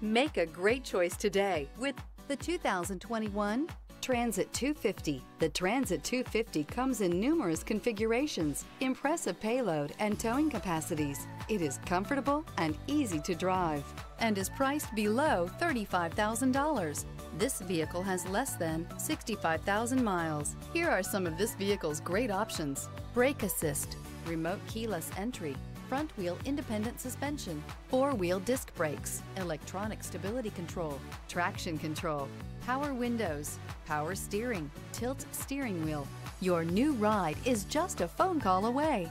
Make a great choice today with the 2021 Transit 250. The Transit 250 comes in numerous configurations, impressive payload and towing capacities. It is comfortable and easy to drive and is priced below $35,000. This vehicle has less than 65,000 miles. Here are some of this vehicle's great options: brake assist, remote keyless entry, front wheel independent suspension, four-wheel disc brakes, electronic stability control, traction control, power windows, power steering, tilt steering wheel. Your new ride is just a phone call away.